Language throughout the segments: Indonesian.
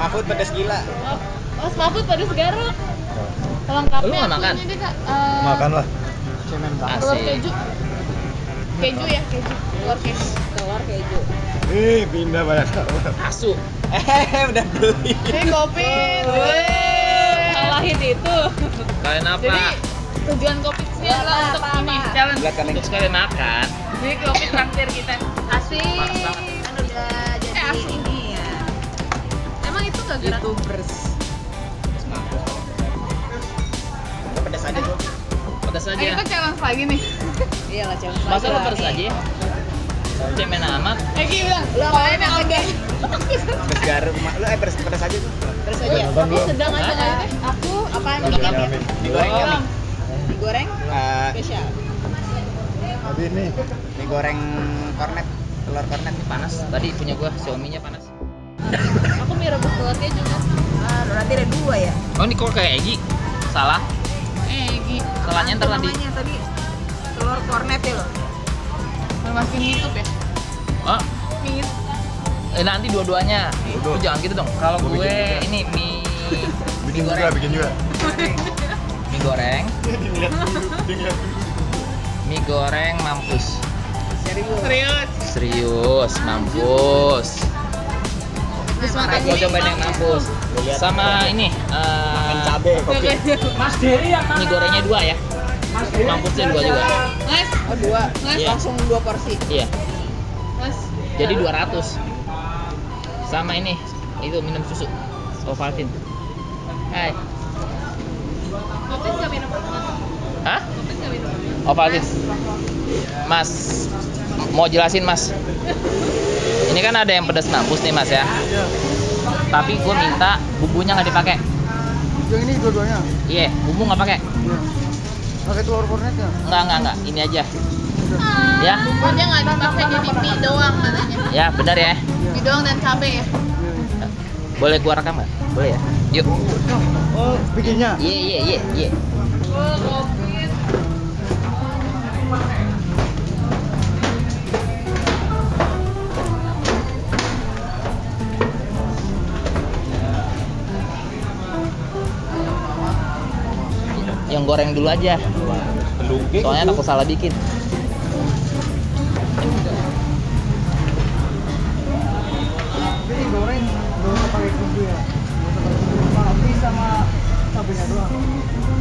Mahfud pedas gila. Oh, Mahfud pedas garuk. Pelengkapnya. Lu nggak makan? Makan lah. Cemen banget. Telur keju. Keju ya, keju. Telur keju. Ih, pindah banyak telur. Asu. Udah beli. Ini kopi. Salahin itu. Kalian apa? Jadi tujuan kopinya adalah untuk ini. Challenge untuk sekalian makan. Jadi kopi traktir kita. Asik. Kan udah jadi ini ya. Emang itu nggak gerak? Youtubers. Pedas aja tuh. Pedas aja. Ayo kita challenge lagi nih. Iyalah challenge. Masa lo pedas aja? Cemen amat. Lagi bilang. Lain yang udah. Pedas garam. Lo pedas aja tuh. Pedas aja. Tapi sedang aja nggak? Aku apaan? Digoreng. Spesial. Tapi ini mie goreng kornet, telur kornet ini panas. Tadi punya gua, Xiaomi-nya panas. Aku mie rebus telurnya juga. Berarti ada dua ya? Oh ini kok kayak Egi? Salah. Egi. Salahnya ntar tadi. Tadi telur kornet ya loh. Masih YouTube ya? Oh. Mie. Nanti dua-duanya. Lu jangan gitu dong. Kalau gue ini mie. Bikin juga. Mie goreng. Mie goreng mampus. Serius mampus. Gue cobain yang mampus. Sama ini. Makan cabe kopi. Mas Dery yang mana? Mie gorengnya dua ya. Mampusnya dua juga. Mas. Oh dua. Mas langsung 2 porsi. Iya. Mas. Jadi 200. Sama ini. Itu minum susu. Ovaltine. Hai. Kopi nggak minum. Hah? Ovaltine. Mas, mau jelasin mas. Ini kan ada yang pedas mampus nih mas ya. Tapi gue minta bumbunya nggak dipakai. Yang ini dua-duanya. Iya, bumbu nggak pakai. Pakai telur kornet ya? Enggak. Ini aja. Ya. Bumbunya nggak dipakai jadi mie doang katanya. Ya benar ya. Mie doang dan cabai ya. Boleh gua rekam nggak? Boleh ya. Yuk. Oh, bikinnya? Iya. Yang goreng dulu aja. Soalnya aku salah bikin. Ini goreng, belum pakai bumbu ya. Tapi sama cabenya doang.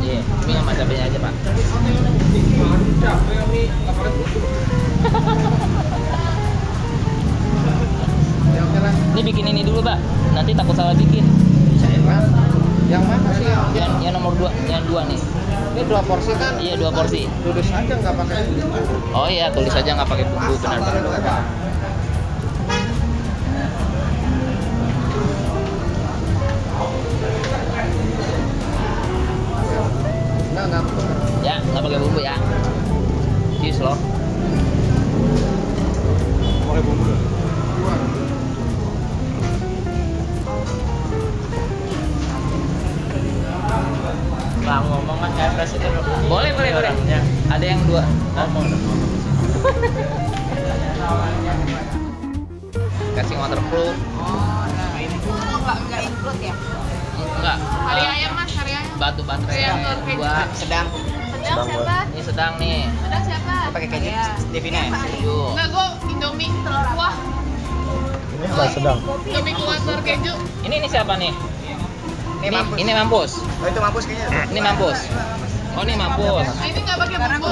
Iya, tapi sama cabenya aja, Pak. Ini bikin ini dulu, Pak. Nanti takut salah bikin. Yang mana sih? Yang nomor 2, yang 2 nih. Ini 2 porsi kan? Iya 2 porsi. Tulis aja nggak pakai bumbu. Oh iya, tulis aja nggak pakai bumbu, benar. Nah. Ya, nggak pakai bumbu ya. Cheers loh. Pakai bumbu. Lah ngomongan kayak presiden. Boleh. Ada yang 2. Ngomong. Kasih waterproof. Oh, nah ini enggak include ya? Enggak. Hari ayam Mas, hari ayam. Batu baterai yang 2 sedang. Sedang siapa? Ini sedang nih. Sedang siapa? Pakai keju Devina ya. Enggak, gua Indomie telur. Wah. Ini enggak sedang. Indomie kuah telur keju. Ini siapa nih? Ini mampus. Oh itu mampus kayaknya. Ini mampus. Oh ini mampus. Ini nggak pakai bumbu.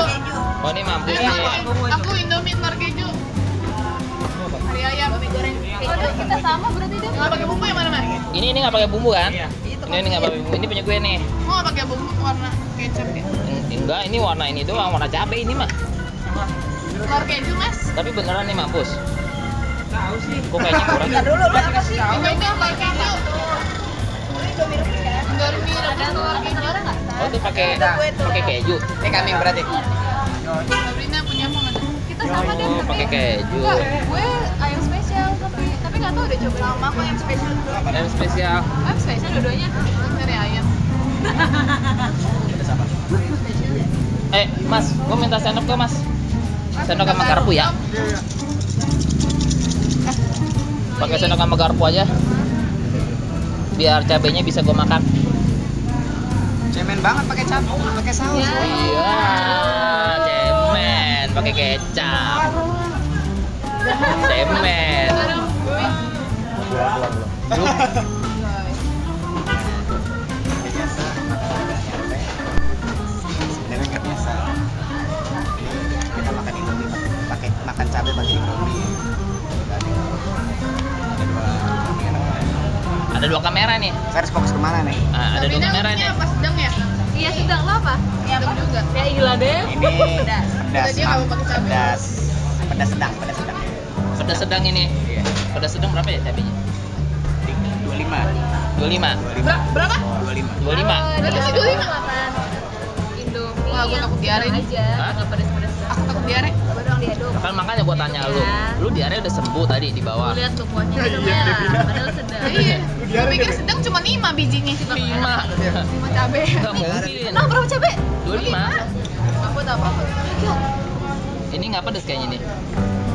Oh ini mampus. Aku Indomie telur keju. Hari ayam. Goreng. Oh kita sama berarti deh. Nggak pakai bumbu yang mana mas? Ini nggak pakai bumbu kan? Ini nggak pakai bumbu. Ini punya gue nih. Oh pakai bumbu warna kecap ya? Enggak. Ini warna ini doang. Warna cabai ini mah. Telur keju mas. Tapi beneran nih mampus. Tahu sih. Kok kayaknya kurang. Nggak dulu. Apa sih? Indomie telur keju. Ada telur keju nggak? Oh itu pakai keju. Ini kambing berarti. Sabrina punya apa nggak? Kita sama deh. Pakai keju. Gue ayam spesial tapi nggak tahu udah coba. Sama aku ayam spesial dulu. Ayam spesial dua-duanya. Cari ayam. Mas, gue minta sendok kok mas. Sendok sama garpu ya. Pakai sendok sama garpu aja. biar cabenya bisa gue makan. Cemen banget pakai cabai, pakai saus. Iya, cemen pakai kecap. Cemen. Ada dua kamera nih. Saya harus fokus kemana nih? Ah, ada dua kamera nih. Apa sedang ya? Iya sedang lo apa? Iya sedang juga. Ya gila deh. Ini pedas. Pedas sedang. Pedas sedang ini. Iya. Pedas sedang berapa ya cabenya? 25. Berapa? 25. Berarti sih 25. Indomie. Wah, gua takut diare nih. Enggak pedas-pedas. Aku takut diare. Kan makanya gua tanya lu diare udah sembuh tadi di bawah. Lihat tuh kuahnya merah, padahal sedang. Iya. Gua pikir sedang cuma 5 bijinya sih, Bang. 5 cabe. Enggak mungkin. Nah, berapa cabe? 25. Aku tak apa-apa. Ini enggak pedes kayaknya nih.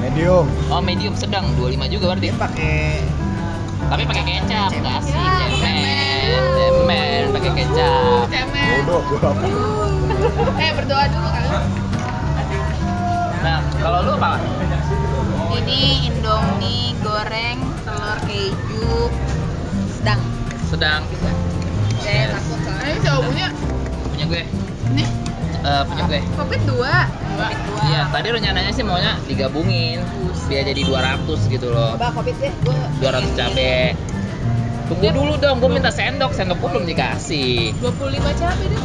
Medium. Oh, medium sedang 25 juga berarti. Dia pakai tapi pakai kecap, enggak asik. Cemen pakai kecap. Cemen. Berdoa dulu kali. Nah, kalau lu apa? Ini Indomie goreng telur keju sedang. Sedang. Saya takut soalnya. Ini siapa punya? Punya gue. Ini? Punya gue. Covid 2. Iya, tadi lu nyananya sih maunya digabungin biar jadi 200 gitu loh. Coba Covid deh, gue 200 cabe. Tunggu dulu dong, gue minta sendok. Sendok pun belum dikasih. 25 cabe deh.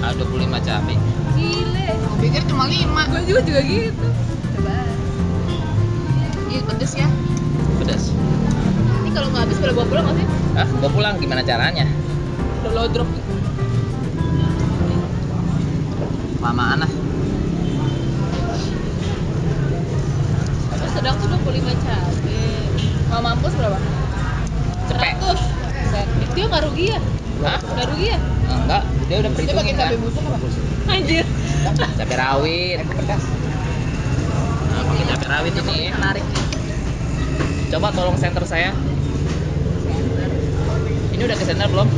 Ah, 25 cabe. Gile. Gue pikir cuma 5. Gue juga gitu. Coba. Iya, pedes ya? Pedes. Ini kalau nggak habis boleh bawa pulang nggak sih? Ah, bawa pulang gimana caranya? Udah low drop. Lamaan lah. Sedang tuh 25 cabe. Mau mampus berapa? Cepet. 100. Dia nggak rugi ya? Hah? Nggak rugi ya? Enggak, dia udah perhitungan. Dia pakai cabe busuk apa? Anjir. Cabe rawit. Pedas. Nah, pakai cabe rawit ini. Menarik. Coba tolong senter saya. Ini udah ke senter belum?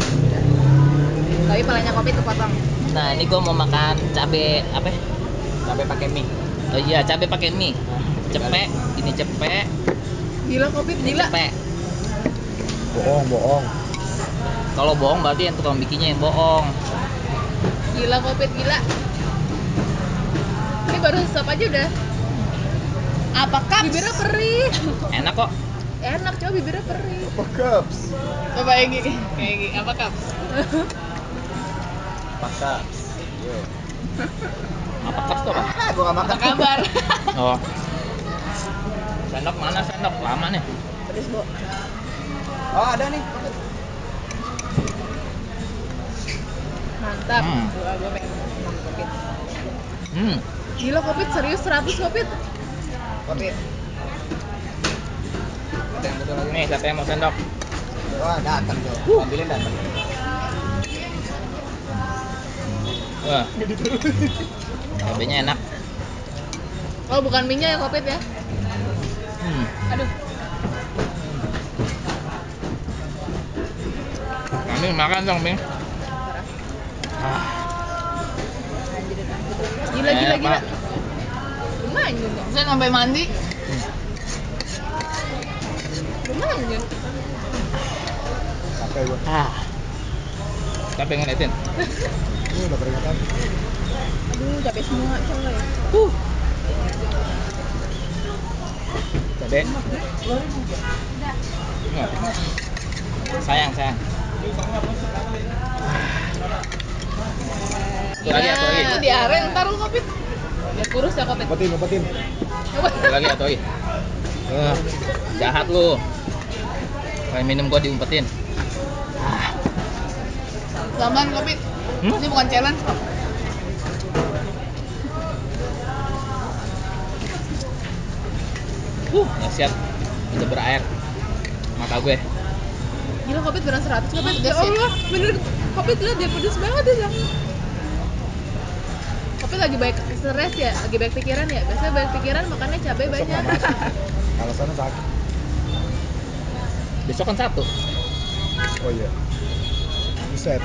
Tapi palanya kopi kepotong. Nah, ini gua mau makan cabe apa? Cabe pakai mie. Oh iya, cabe pakai mie. Cepek, ini cepek. Gila kopi gila. Cepek. Bohong. Kalau bohong berarti yang tukang bikinnya yang bohong. Gila Covid gila. Ini baru sop aja udah. Apa kaps? Bibirnya perih. Enak kok. Enak coba bibirnya perih. Apa kaps? Coba yang gini. Kayak gini. Apa kaps? Apa kaps? Apa kaps tuh? Gua enggak makan. Apa kabar? Oh. Sendok mana sendok? Lama nih. Pedes, Bu. Oh, ada nih. Mantap. Gua pengen makan Covid. Gila Covid serius 100 Covid. Covid. Ada yang betul lagi. Nih, siapa yang mau sendok? Wah, datang Jo. Ambilin datang. Wah. Cabenya enak. Oh, bukan minyak ya Covid ya? Aduh. Kami makan dong, Bing. Gila. Lumayan juga. Saya sampai mandi. Lumayan juga. Capek gue. Capek ngeliatin. Ini udah peringatan. Aduh, capek semua coy. Capek. Sayang. Lagi. Itu diare ntar lu Covid. Ya kurus ya Covid. Obatin. Lagi atoi. Jahat lu. Kayak minum gua diumpetin. Selamat Covid. Ini bukan challenge. Ya siap. Itu berair. Mata gue. Gila Covid beran 100 Covid. Ya Allah, bener Covid gila dia pedes banget ya. Tapi lagi baik stres ya, lagi baik pikiran ya. Biasanya baik pikiran makannya cabai banyak. Alasannya sakit. Besok kan Sabtu. Oh iya. Reset.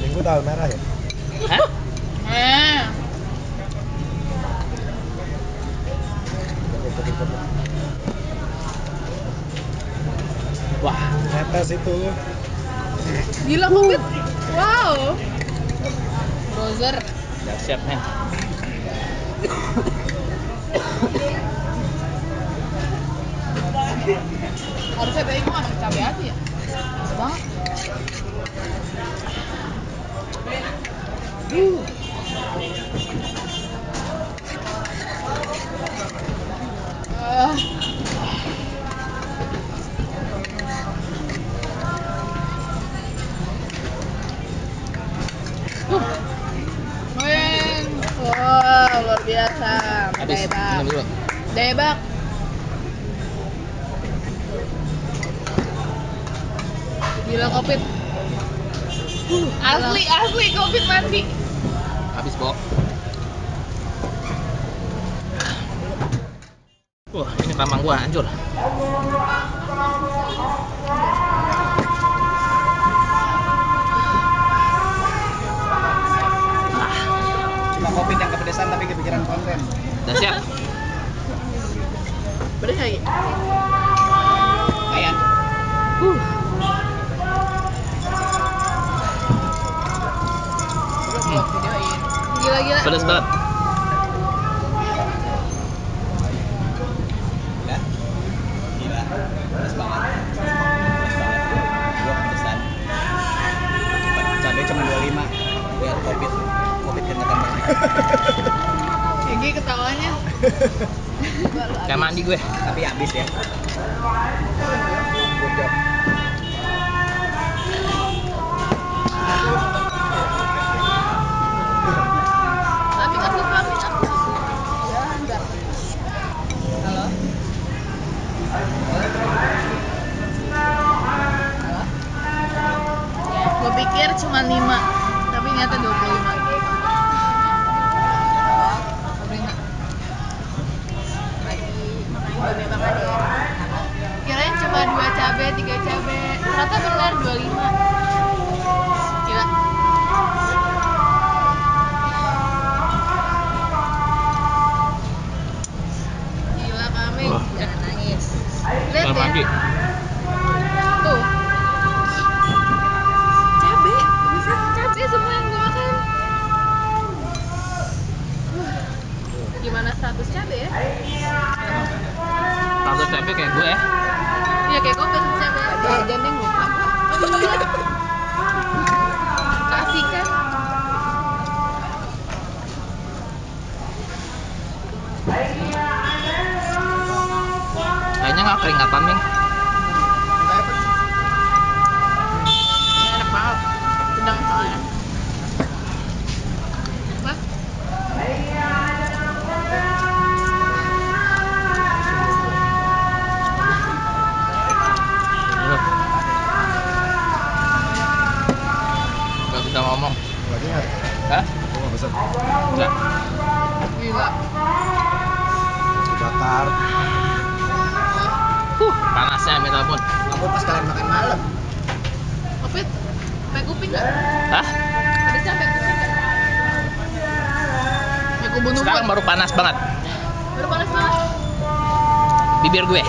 Minggu tawar merah ya? Hah? Wah, netes itu. Gila banget. Wow. Browser. Udah siap nih. Harusnya bayi gua anak cabai hati ya. Masa banget. Luar biasa. Debak. Debak. Gila Covid. Asli, asli Covid mati. Habis bok. Wah, ini tamang gua hancur. Kopi yang kepedesan tapi kepikiran konten. Udah siap. Pedes lagi. Kayak. Gila-gila. Pedes banget. Gila. Gila. Pedes banget. Gua kepedesan. Cabe cuma 25. Biar Covid. Covid kan enggak tambah. Gigi ketawanya. Gak mandi gue, tapi habis ya. Bocor. Tapi kan gue pamit aku. Ya, enggak. Halo. Halo. Gue pikir cuma 5, tapi ternyata 25. Kirain cuma 2 cabe, 3 cabe. Ternyata benar 25. Gila. Gila kami. Jangan nangis. Lihat ya. Tuh. Cabe, bisa cabe semua yang gue makan. Gimana 100 cabe ya? 100 cabe kayak gue ya? Iya kayak gue pesen cabe. Jangan lupa. Kasih kan? Kayaknya nggak keringatan Ming. Enak banget. Sedang soalnya. Mas? Udah ngomong lagi nggak? Hah? Gue nggak besar. Enggak. Gila. Bakar. Panasnya minta ampun. Aku pas kalian makan malam. Opit, sampai kuping nggak? Hah? Pedesnya sampai kuping nggak? Ya gue bunuh. Sekarang baru panas banget. Baru panas banget. Bibir gue.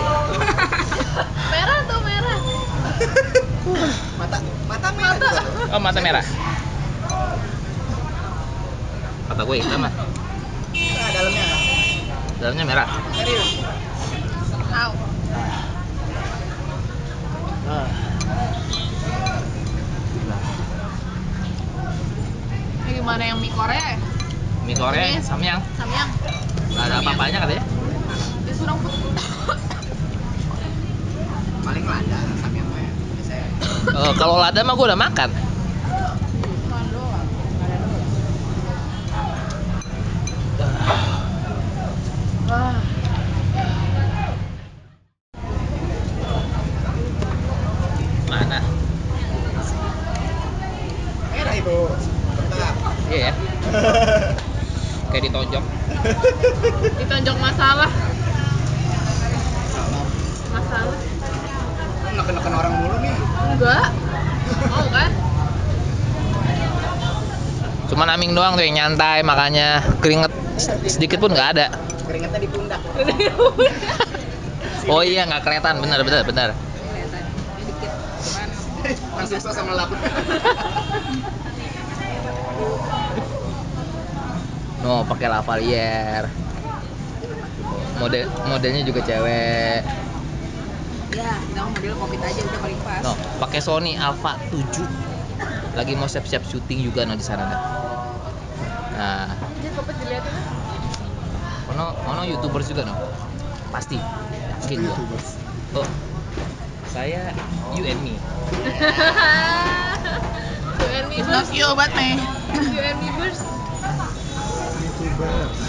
Merah tuh merah. Mata merah. Mata. Oh mata merah. Mata gue hitam lah. Nah, dalamnya. Dalamnya merah. Serius. Au. Ini gimana yang mie Korea? Mie Korea, Samyang. Samyang. Gak ada apa-apanya katanya. Disuruh putih. Paling lada Samyang. Kalau lada mah gue udah makan. Mana? Enak itu. Iya ya. Kayak ditonjok. Ditonjok masalah. Masalah. Aming doang tuh yang nyantai, makanya keringet sedikit pun nggak ada. Keringetnya di pundak. Oh iya, nggak kelihatan, benar. Kelihatan sedikit. Langsung sama laput. No, pakai lavalier. Modelnya juga cewek. Ya, nah model Covid aja udah paling pas. No, pakai Sony Alpha 7. Lagi mau siap-siap syuting juga no di sana dah. Nah. Dia Covid dilihatin. Ono YouTubers juga no. Pasti. Yakin gua. Oh. Saya you and me. You and me first. Love you obat me. You and me first. YouTubers.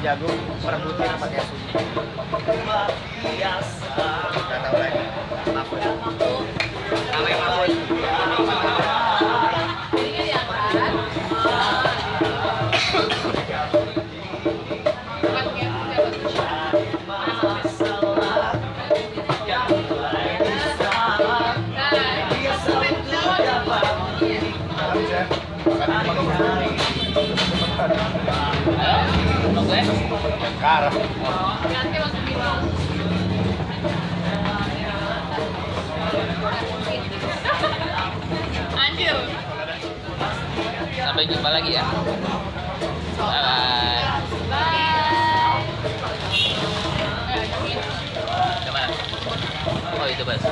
Jagung perebutin pakai susu. Gak tahu lagi. Cara. Ganti langsung bilang. Anjir. Sampai jumpa lagi ya. Bye bye. Bye. Kemana? Oh itu bas.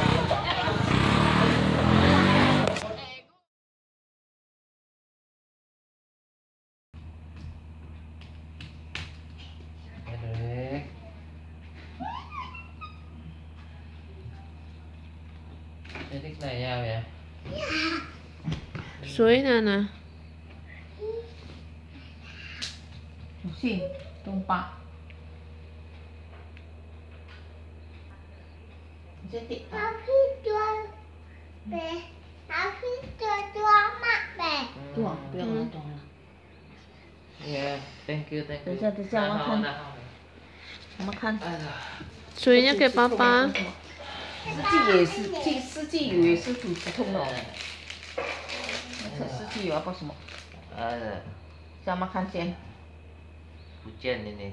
Suối nè nè Pusing, tumpah Tapi tuan Be Tapi tuan mak be Tuan, biar lah tuan lah Ya, thank you Bisa, makan Suinya kayak papa 四季也是煮普通的 四季有要包什么? 叫妈看见 不见了呢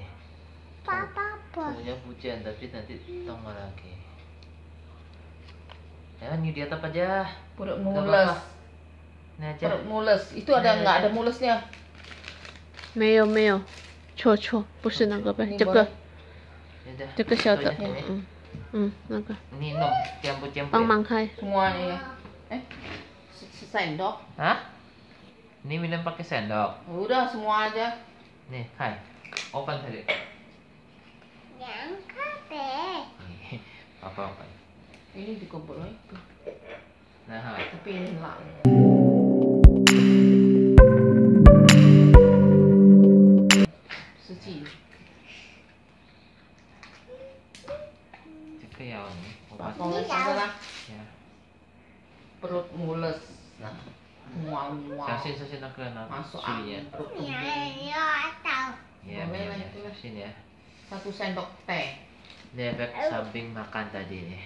爸爸 不见 tapi nanti tambah lagi jangan di atap aja perut mules perut mules itu ada nggak ada mulesnya? 没有 错 不是那个这个小的 那个你弄 tiempo 帮忙开 semuanya sendok hah? Ini minum pakai sendok udah semua aja nih Kai open tadi yang kafe apa ini dikubur lagi nah tapi ini lah perut mules nah mual sasin nak masuk angin perut ya 1 sendok teh bebek samping makan tadi nih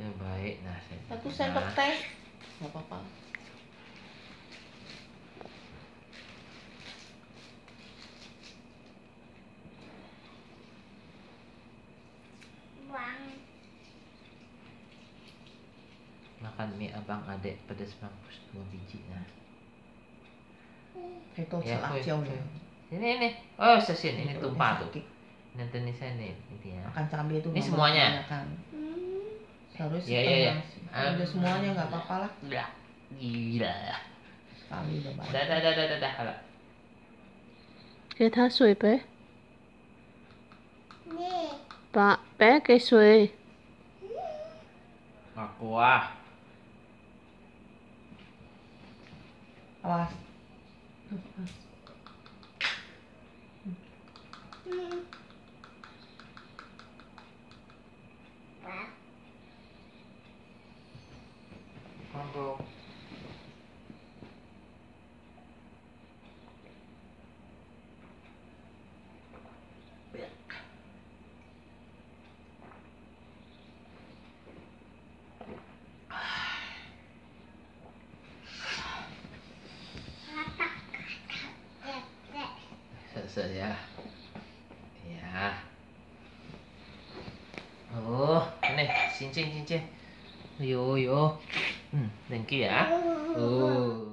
ya baik nah 1 sendok teh nggak apa-apa makan mie abang adek pedas mampus 2 biji nah itu ya, ini oh sesin ini tumpah tuh nanti ini saya nih ya. Makan cabai itu ini semuanya kan harus ya udah semuanya nggak apa-apa lah gila kami udah banyak dah lah kita suai pe nih pak pe ke suai aku Wah. Awas. Saya ya. Oh, ini cincin. Yo. Thank you ya. Oh.